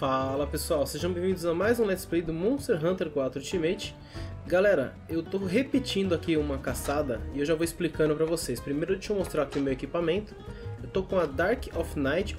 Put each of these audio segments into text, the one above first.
Fala pessoal, sejam bem-vindos a mais um Let's Play do Monster Hunter 4 Ultimate. Galera, eu tô repetindo aqui uma caçada e eu já vou explicando pra vocês. Primeiro deixa eu mostrar aqui o meu equipamento. Eu tô com a Dark of Night,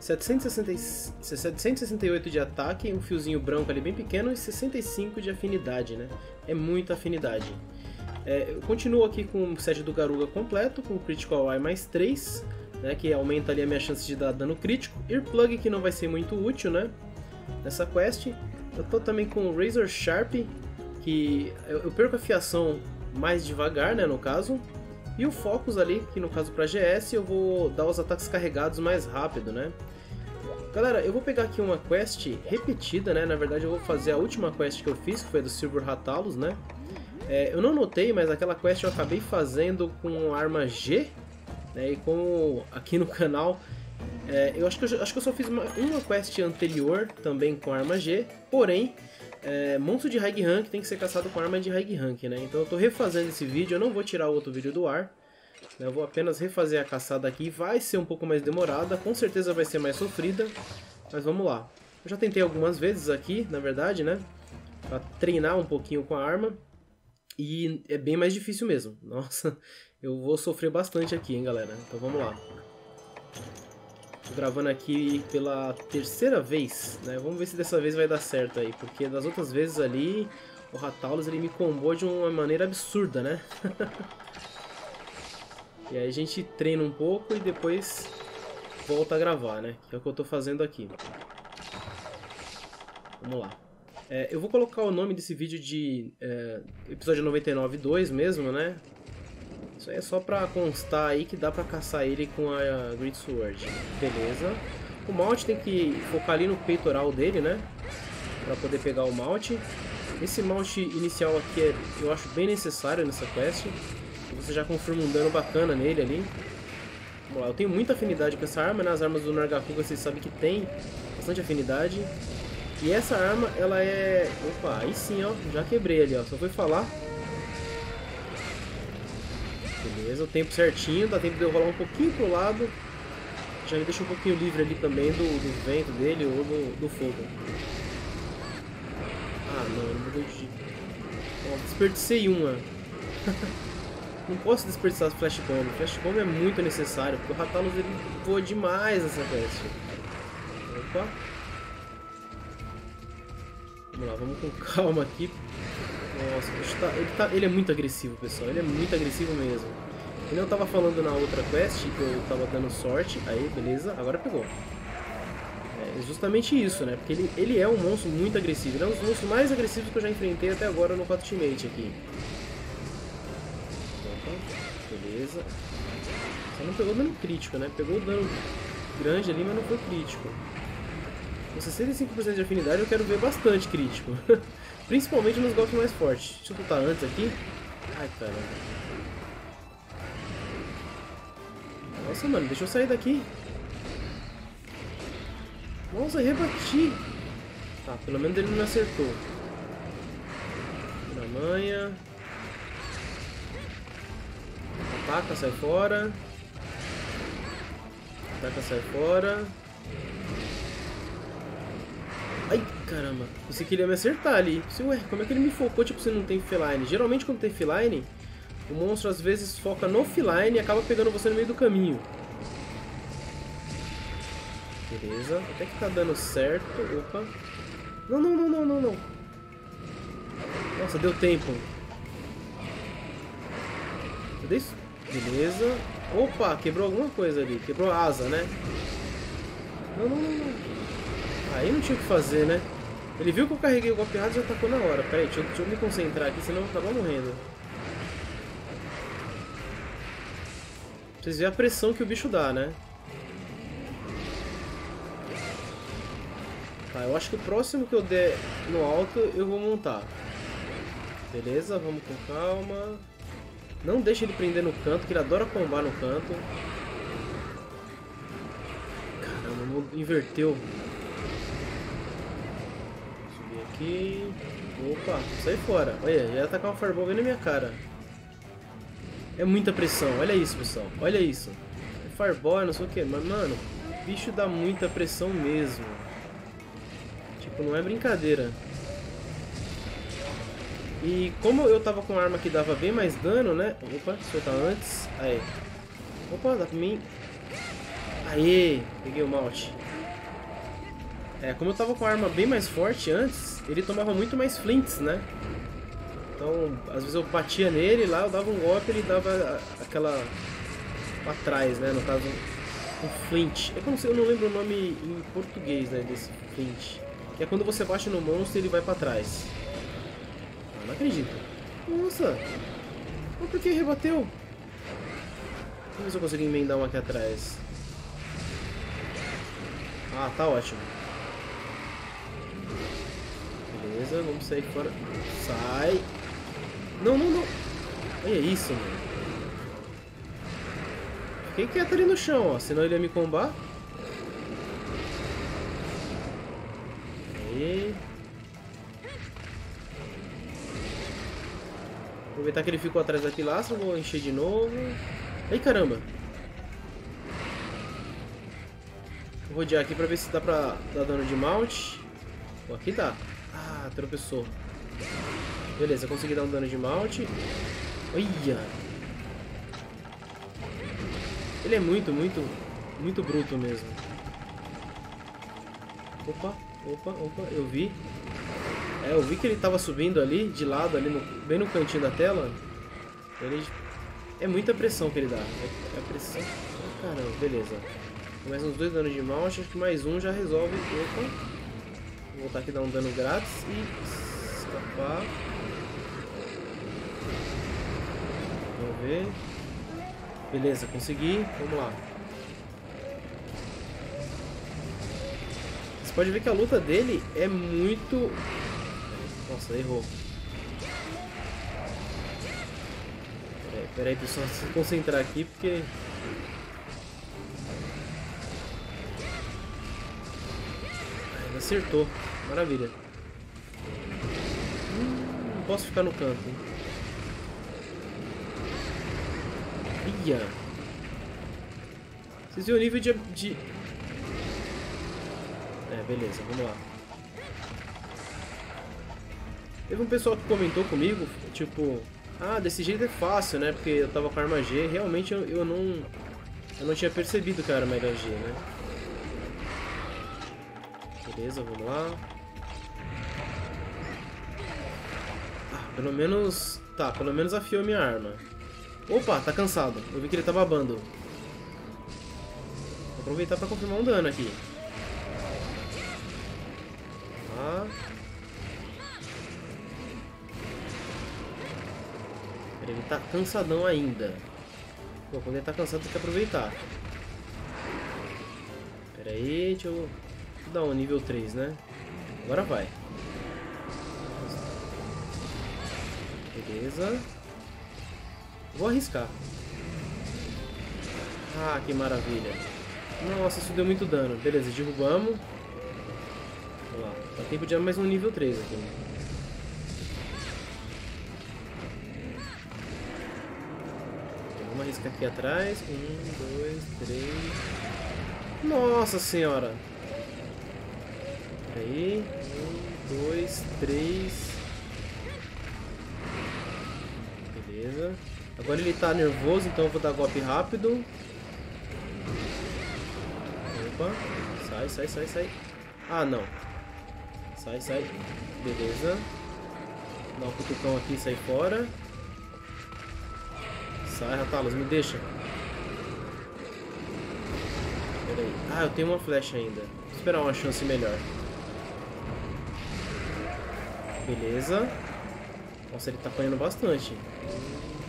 768 de ataque, um fiozinho branco ali bem pequeno e 65 de afinidade, né? É muita afinidade. Eu continuo aqui com o set do Garuga completo, com o Critical Eye mais 3, né, que aumenta ali a minha chance de dar dano crítico. Earplug, que não vai ser muito útil, né, nessa quest. Eu tô também com o Razor Sharp, que eu perco a fiação mais devagar, né, no caso. E o Focus ali, que no caso para GS eu vou dar os ataques carregados mais rápido, né. Galera, eu vou pegar aqui uma quest repetida, né, na verdade eu vou fazer a última quest que eu fiz, que foi a do Silver Rathalos, né. Eu não notei, mas aquela quest eu acabei fazendo com arma G, né, e como aqui no canal, eu acho que eu só fiz uma quest anterior também com arma G, porém, monstro de high rank tem que ser caçado com arma de high rank, né? Então eu estou refazendo esse vídeo, eu não vou tirar o outro vídeo do ar, né, eu vou apenas refazer a caçada aqui, vai ser um pouco mais demorada, com certeza vai ser mais sofrida, mas vamos lá. Eu já tentei algumas vezes aqui, na verdade, né, para treinar um pouquinho com a arma, e é bem mais difícil mesmo, nossa... Eu vou sofrer bastante aqui, hein, galera. Então vamos lá. Tô gravando aqui pela terceira vez, né? Vamos ver se dessa vez vai dar certo aí, porque das outras vezes ali o Rathalos ele me combou de uma maneira absurda, né? E aí a gente treina um pouco e depois volta a gravar, né? Que é o que eu tô fazendo aqui. Vamos lá. Eu vou colocar o nome desse vídeo de episódio 99.2 mesmo, né? Isso aí é só pra constar aí que dá pra caçar ele com a Great Sword. Beleza. O mount tem que focar ali no peitoral dele, né? Pra poder pegar o mount. Esse mount inicial aqui eu acho bem necessário nessa quest. Você já confirma um dano bacana nele ali. Vamos lá, eu tenho muita afinidade com essa arma, né? As armas do Nargacuga vocês sabem que tem bastante afinidade. E essa arma, ela é... Opa, aí sim, ó. Já quebrei ali, ó. Só foi falar... Beleza, o tempo certinho, dá tempo de eu rolar um pouquinho pro lado. Já me deixa um pouquinho livre ali também do vento dele ou do fogo. Ah não, eu não mudei de... Ó, desperdicei uma. Não posso desperdiçar as flash bomb. Flash bomb é muito necessário, porque o Rathalos ele voa demais nessa quest. Opa. Vamos lá, vamos com calma aqui. Nossa, ele é muito agressivo, pessoal. Ele é muito agressivo mesmo. Ele não tava falando na outra quest que eu tava dando sorte. Aí, beleza. Agora pegou. É justamente isso, né? Porque ele é um monstro muito agressivo. Ele é um dos monstros mais agressivos que eu já enfrentei até agora no 4 Ultimate aqui. Beleza. Só não pegou dano crítico, né? Pegou dano grande ali, mas não foi crítico. Com 65% de afinidade eu quero ver bastante crítico. Principalmente nos golpes mais fortes. Deixa eu botar antes aqui. Ai, caramba. Nossa, mano, deixa eu sair daqui. Nossa, rebati. Tá, pelo menos ele não me acertou. Na manha. Ataca, sai fora. Ataca, sai fora. Ai, caramba, você queria me acertar ali. Ué, como é que ele me focou, tipo, se não tem feline? Geralmente quando tem feline, o monstro às vezes foca no feline e acaba pegando você no meio do caminho. Beleza, até que tá dando certo. Opa. Não, não, não, não, não, não. Nossa, deu tempo. Beleza. Opa, quebrou alguma coisa ali. Quebrou a asa, né? Não, não, não, não. Aí não tinha o que fazer, né? Ele viu que eu carreguei o golpe errado e já atacou na hora. Pera aí, deixa eu me concentrar aqui, senão eu vou acabar morrendo. Pra vocês verem a pressão que o bicho dá, né? Tá, eu acho que o próximo que eu der no alto, eu vou montar. Beleza, vamos com calma. Não deixa ele prender no canto, que ele adora combar no canto. Caramba, inverteu. Aqui. Opa, sai fora. Olha, já ia atacar uma fireball bem na minha cara. É muita pressão, olha isso, pessoal. Olha isso. Fireball, não sei o que, mas mano, o bicho dá muita pressão mesmo. Tipo, não é brincadeira. E como eu tava com uma arma que dava bem mais dano, né? Opa, soltar antes. Aí. Opa, dá pra mim. Aê, peguei o malte. É, como eu tava com a arma bem mais forte antes, ele tomava muito mais flints, né? Então, às vezes eu batia nele lá, eu dava um golpe e ele dava aquela... pra trás, né? No caso, um flint. Eu não lembro o nome em português, né? Desse flint. Que é quando você bate no monstro e ele vai pra trás. Não acredito. Nossa! Mas por que rebateu? Vamos ver se eu consigo emendar um aqui atrás. Ah, tá ótimo. Beleza, vamos sair fora. Sai! Não, não, não! Olha isso, mano. Fiquei quieto ali no chão, ó. Senão ele ia me combar. Aí. Aproveitar que ele ficou atrás daquele laço, vou encher de novo. Ai, caramba! Vou rodear aqui pra ver se dá pra dar dano de mount. Bom, aqui dá. Ah, tropeçou. Beleza, consegui dar um dano de mount. Olha! Ele é muito bruto mesmo. Opa, opa, opa, eu vi. É, eu vi que ele tava subindo ali, de lado, ali no, bem no cantinho da tela. Ele... é muita pressão que ele dá. É a pressão... oh, caramba, beleza. Mais uns 2 danos de mount, acho que mais um já resolve. Opa. Vou voltar aqui e dar um dano grátis e... escapar. Vamos ver. Beleza, consegui. Vamos lá. Você pode ver que a luta dele é muito... nossa, errou. Peraí, pessoal, se concentrar aqui, porque... ah, acertou. Maravilha. Não posso ficar no canto. Ia. Vocês viram o nível de... é, beleza, vamos lá. Teve um pessoal que comentou comigo, tipo... ah, desse jeito é fácil, né? Porque eu tava com a arma G. Realmente eu não tinha percebido que a arma era G, né? Beleza, vamos lá. Ah, pelo menos... tá, pelo menos afiou minha arma. Opa, tá cansado. Eu vi que ele tá babando. Vou aproveitar pra confirmar um dano aqui. Tá... ele tá cansadão ainda. Pô, quando ele tá cansado tem que aproveitar. Pera aí, deixa eu dar um nível 3, né? Agora vai. Beleza. Vou arriscar. Ah, que maravilha. Nossa, isso deu muito dano. Beleza, derrubamos. Vamos lá. Dá tempo de mais um nível 3 aqui. Vamos arriscar aqui atrás. 1, 2, 3. Nossa senhora! Pera aí. 1, 2, 3. Beleza. Agora ele tá nervoso, então eu vou dar golpe rápido. Opa. Sai, sai, sai, sai. Ah, não. Sai, sai. Beleza. Dá um cutucão aqui e sai fora. Sai, Rathalos, me deixa. Pera aí. Ah, eu tenho uma flecha ainda. Vou esperar uma chance melhor. Beleza. Nossa, ele tá apanhando bastante.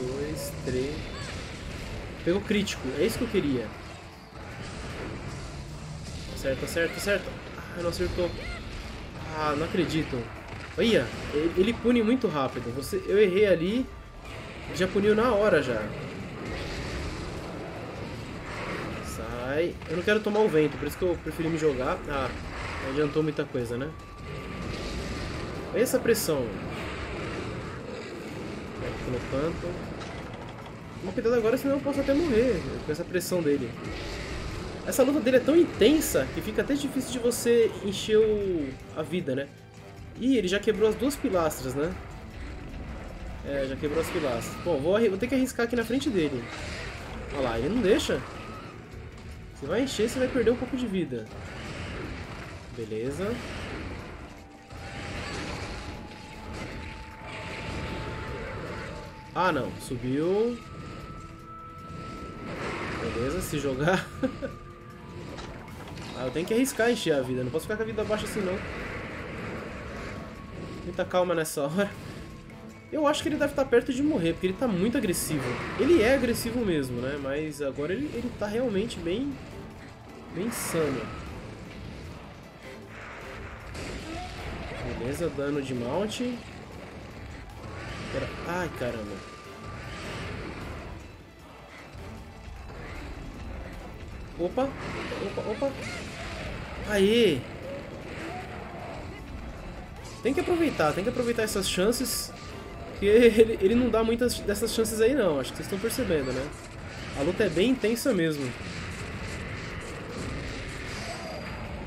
1, 2, 3. Pegou crítico, é isso que eu queria. Acerta, acerta, acerta. Ah, não acertou. Ah, não acredito. Olha, ele pune muito rápido. Eu errei ali. Já puniu na hora já. Sai. Eu não quero tomar o vento, por isso que eu preferi me jogar. Ah, não adiantou muita coisa, né? Olha essa pressão. Aqui no canto. Toma cuidado agora, senão eu posso até morrer com essa pressão dele. Essa luta dele é tão intensa que fica até difícil de você encher a vida, né? Ih, ele já quebrou as duas pilastras, né? É, já quebrou as pilastras. Bom, vou ter que arriscar aqui na frente dele. Olha lá, ele não deixa. Você vai encher, você vai perder um pouco de vida. Beleza. Ah, não. Subiu. Beleza, se jogar. Ah, eu tenho que arriscar encher a vida. Não posso ficar com a vida baixa assim, não. Muita calma nessa hora. Eu acho que ele deve estar perto de morrer, porque ele está muito agressivo. Ele é agressivo mesmo, né? Mas agora ele está realmente bem insano. Beleza, dano de mount. Ai, caramba. Opa, opa, opa. Aê! Tem que aproveitar essas chances. Porque ele não dá muitas dessas chances aí não, acho que vocês estão percebendo, né? A luta é bem intensa mesmo.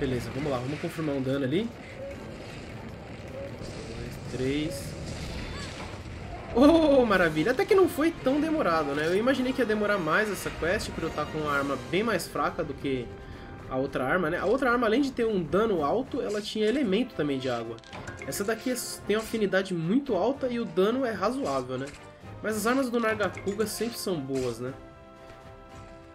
Beleza, vamos lá, vamos confirmar um dano ali. 2, 3... Oh, maravilha! Até que não foi tão demorado, né? Eu imaginei que ia demorar mais essa quest, por eu estar com uma arma bem mais fraca do que a outra arma, né? A outra arma, além de ter um dano alto, ela tinha elemento também de água. Essa daqui tem uma afinidade muito alta e o dano é razoável, né? Mas as armas do Nargacuga sempre são boas, né?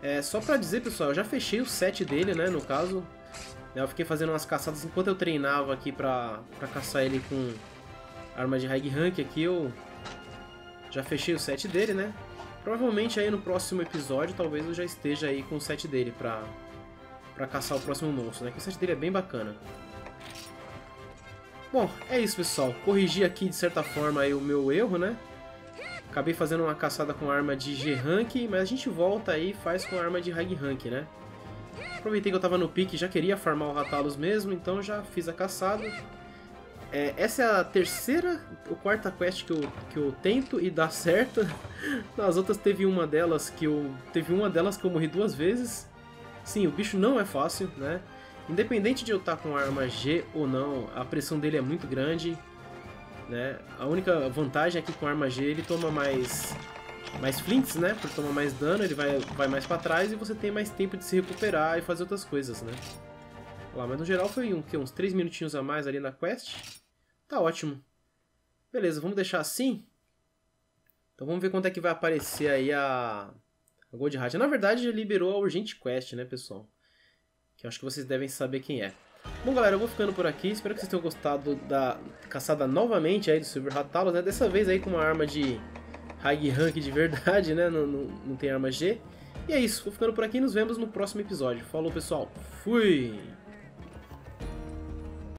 É, só pra dizer, pessoal, eu já fechei o set dele, né? No caso, eu fiquei fazendo umas caçadas enquanto eu treinava aqui pra caçar ele com arma de high rank aqui, eu já fechei o set dele, né? Provavelmente aí no próximo episódio, talvez eu já esteja aí com o set dele pra caçar o próximo monstro, né? Que o set dele é bem bacana. Bom, é isso, pessoal. Corrigi aqui, de certa forma, aí, o meu erro, né? Acabei fazendo uma caçada com arma de G rank, mas a gente volta aí e faz com arma de high rank, né? Aproveitei que eu tava no pique, já queria farmar o Rathalos mesmo, então já fiz a caçada. É, essa é a terceira ou quarta quest que eu tento e dá certo. Nas outras teve uma delas que eu morri duas vezes. Sim, o bicho não é fácil, né? Independente de eu estar com arma G ou não, a pressão dele é muito grande, né? A única vantagem é que com arma G ele toma mais flints, né? Porque toma mais dano, ele vai mais para trás e você tem mais tempo de se recuperar e fazer outras coisas, né? Olha lá, mas no geral foi uns 3 minutinhos a mais ali na quest. Tá ótimo. Beleza, vamos deixar assim. Então vamos ver quanto é que vai aparecer aí a Gold Rathalos. Na verdade já liberou a Urgente Quest, né, pessoal? Que eu acho que vocês devem saber quem é. Bom, galera, eu vou ficando por aqui. Espero que vocês tenham gostado da caçada novamente aí do Silver Rathalos, né? Dessa vez aí com uma arma de high rank de verdade, né? Não tem arma G. E é isso. Vou ficando por aqui e nos vemos no próximo episódio. Falou, pessoal. Fui!